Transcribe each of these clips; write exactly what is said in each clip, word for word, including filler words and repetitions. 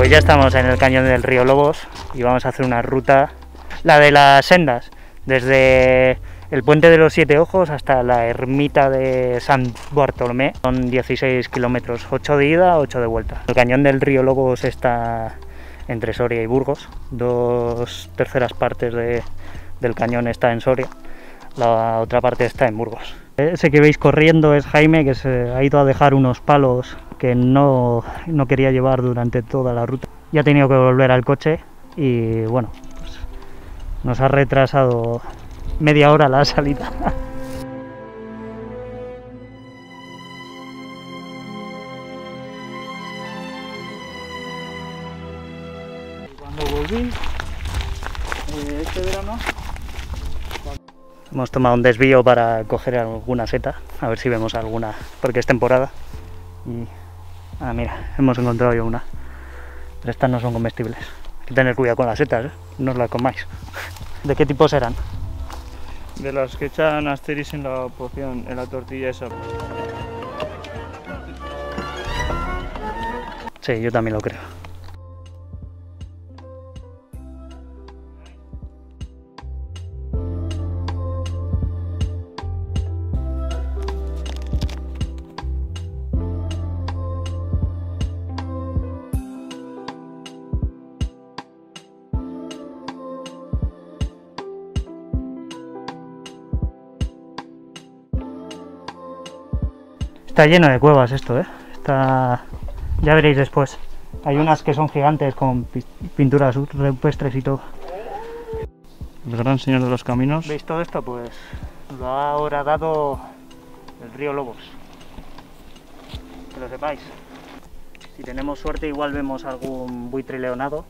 Pues ya estamos en el cañón del río Lobos y vamos a hacer una ruta, la de las sendas, desde el puente de los Siete Ojos hasta la ermita de San Bartolomé. Son dieciséis kilómetros, ocho de ida, ocho de vuelta. El cañón del río Lobos está entre Soria y Burgos, dos terceras partes de, del cañón está en Soria, la otra parte está en Burgos. Ese que veis corriendo es Jaime, que se ha ido a dejar unos palos que no, no quería llevar durante toda la ruta. Ya ha tenido que volver al coche y bueno, pues nos ha retrasado media hora la salida. Cuando volví, este verano, hemos tomado un desvío para coger alguna seta, a ver si vemos alguna, porque es temporada. Y, ah, mira, hemos encontrado ya una. Pero estas no son comestibles. Hay que tener cuidado con las setas, ¿eh? No os las comáis. ¿De qué tipo serán? De las que echan asteris en la poción, en la tortilla esa. Sí, yo también lo creo. Está lleno de cuevas esto, ¿eh? Está... ya veréis después. Hay unas que son gigantes con pinturas rupestres y todo. El gran Señor de los Caminos. ¿Veis todo esto? Pues lo ha horadado el río Lobos. Que lo sepáis. Si tenemos suerte igual vemos algún buitre leonado,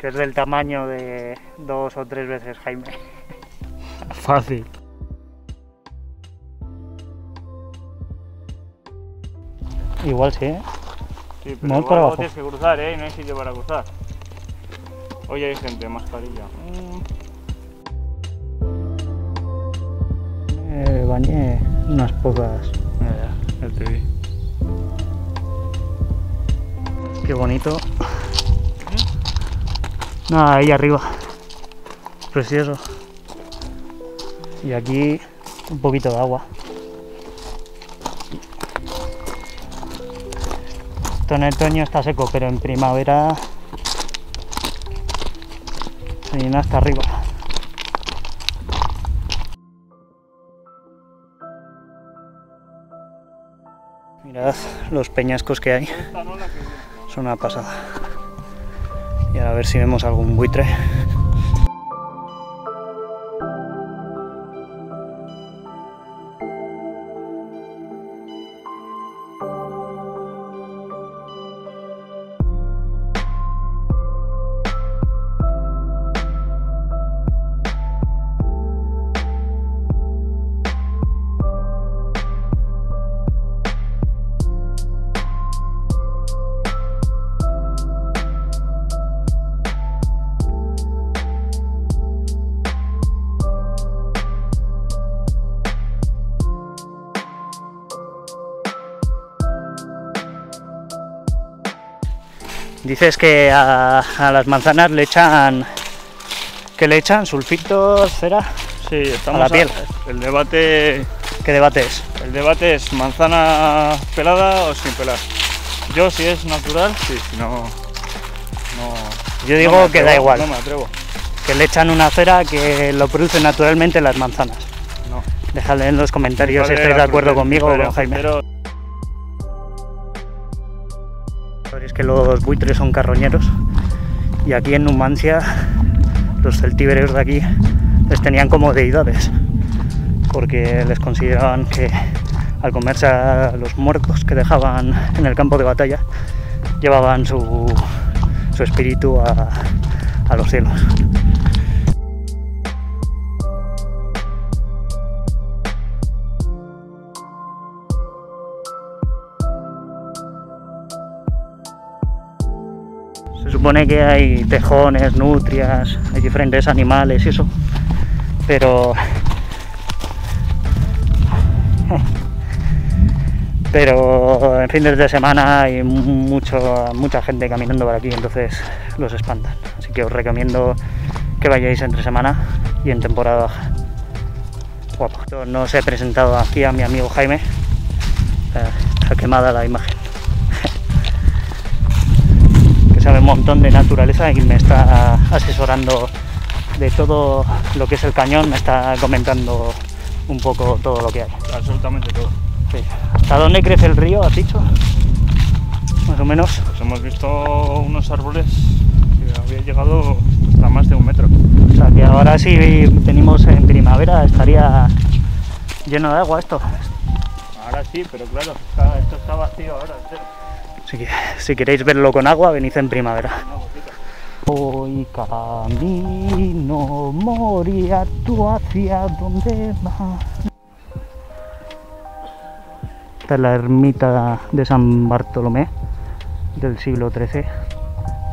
que es del tamaño de dos o tres veces Jaime. Fácil. Igual sí, ¿eh? Sí, pero igual para abajo. Tienes que cruzar, ¿eh? No hay sitio para cruzar. Hoy hay gente, mascarilla. Eh, bañé unas pocas. Mira, ya, ya te vi. Qué bonito. ¿Eh? Nada, ahí arriba. Precioso. Y aquí un poquito de agua. En el otoño está seco, pero en primavera se llena hasta arriba. Mirad los peñascos que hay, son una pasada. Y ahora a ver si vemos algún buitre. Dices que a, a las manzanas le echan, que le echan sulfitos, cera. Sí, estamos a la piel. A, el debate. ¿Qué debate es? El debate es manzana pelada o sin pelar. Yo si es natural, sí, si no, no. Yo digo no atrevo, que da igual. No me atrevo. Que le echan una cera que lo produce naturalmente las manzanas. No. Dejadle en los comentarios si estáis de acuerdo conmigo o con Jaime. Pero... es que los buitres son carroñeros y aquí en Numancia los celtíberes de aquí les tenían como deidades porque les consideraban que al comerse a los muertos que dejaban en el campo de batalla llevaban su, su espíritu a, a los cielos. Se supone que hay tejones, nutrias, hay diferentes animales y eso, pero pero en fines de semana hay mucho, mucha gente caminando por aquí, entonces los espantan. Así que os recomiendo que vayáis entre semana y en temporada baja. Guapo. Yo no os he presentado aquí a mi amigo Jaime, eh, está quemada la imagen, que sabe un montón de naturaleza y me está asesorando de todo lo que es el cañón, me está comentando un poco todo lo que hay. Absolutamente todo. Sí. ¿Hasta dónde crece el río, has dicho? Más o menos. Pues hemos visto unos árboles que había llegado hasta más de un metro. O sea que ahora si venimos en primavera estaría lleno de agua esto. Ahora sí, pero claro, está, esto está vacío ahora. Así que si queréis verlo con agua, venid en primavera. Hoy camino, moría tú hacia donde vas. Esta es la ermita de San Bartolomé del siglo trece,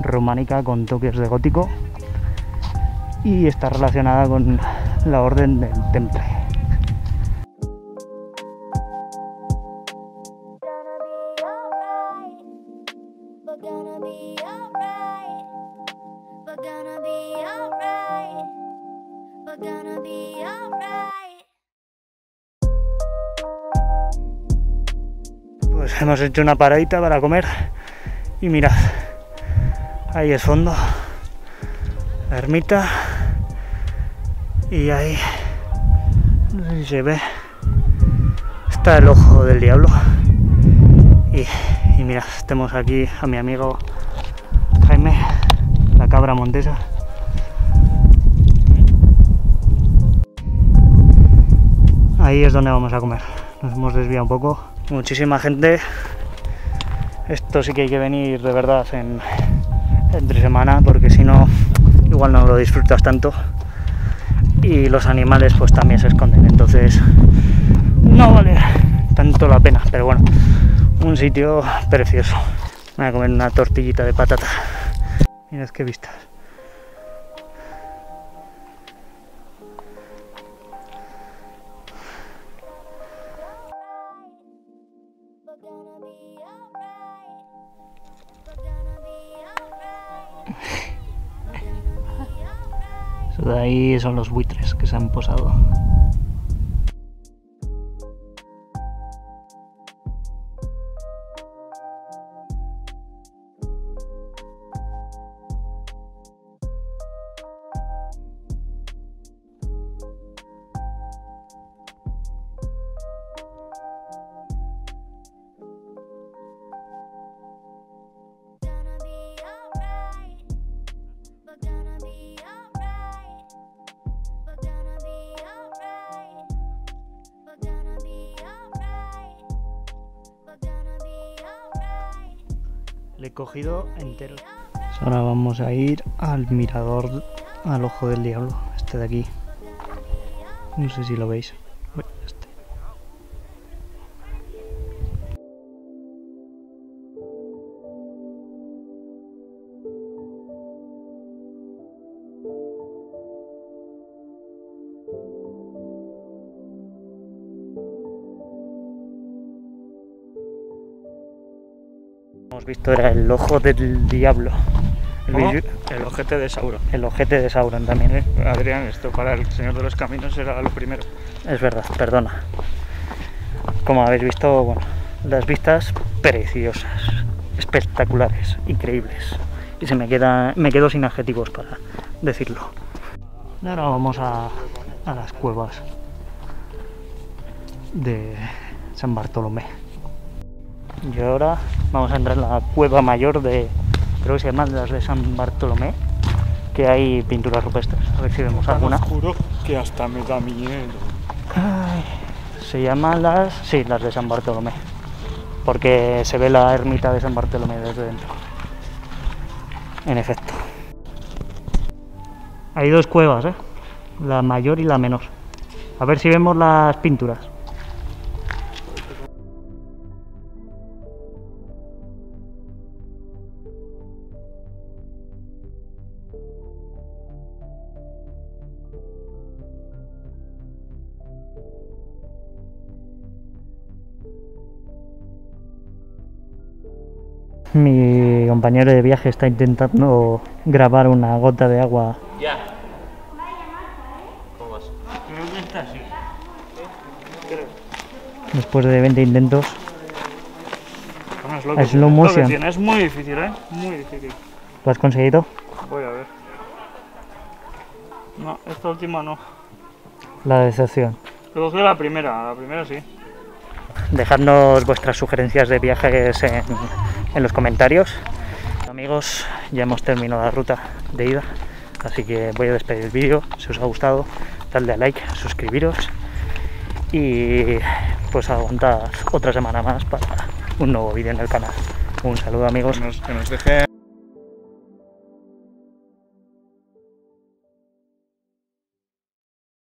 románica con toques de gótico, y está relacionada con la orden del temple. Pues hemos hecho una paradita para comer y mirad, ahí es fondo, la ermita, y ahí, no sé si se ve, está el Ojo del Diablo, y, y mirad, tenemos aquí a mi amigo Jaime, la cabra montesa. Ahí es donde vamos a comer, nos hemos desviado un poco. Muchísima gente, esto sí que hay que venir de verdad en, entre semana, porque si no, igual no lo disfrutas tanto, y los animales pues también se esconden, entonces no vale tanto la pena, pero bueno, un sitio precioso. Voy a comer una tortillita de patata, mirad qué vistas. Eso de ahí son los buitres que se han posado. Le he cogido entero. Ahora vamos a ir al mirador, al Ojo del Diablo, este de aquí. No sé si lo veis. Este. Hemos visto, era el Ojo del Diablo. El, oh, el ojete de Sauron. El ojete de Sauron también. ¿Eh? Adrián, esto para El Señor de los Caminos era lo primero. Es verdad, perdona. Como habéis visto, bueno, las vistas preciosas, espectaculares, increíbles. Y se me queda, me quedo sin adjetivos para decirlo. Ahora vamos a, a las cuevas de San Bartolomé. Y ahora vamos a entrar en la cueva mayor de, creo que se llama las de San Bartolomé, que hay pinturas rupestres. A ver si vemos tan alguna. Juro que hasta me da miedo. Ay, se llaman las, sí, las de San Bartolomé, porque se ve la ermita de San Bartolomé desde dentro. En efecto. Hay dos cuevas, ¿eh? La mayor y la menor. A ver si vemos las pinturas. Mi compañero de viaje está intentando grabar una gota de agua. Ya. ¿Cómo vas? Creo que está así. Después de veinte intentos. Es slow motion. Es muy difícil, ¿eh? Muy difícil. ¿Lo has conseguido? Voy a ver. No, esta última no. La decepción. Creo que la primera, la primera sí. Dejadnos vuestras sugerencias de viajes en, en los comentarios. Amigos, ya hemos terminado la ruta de ida, así que voy a despedir el vídeo. Si os ha gustado, dadle a like, suscribiros y pues aguantad otra semana más para un nuevo vídeo en el canal. Un saludo, amigos. Que nos, que nos dejen.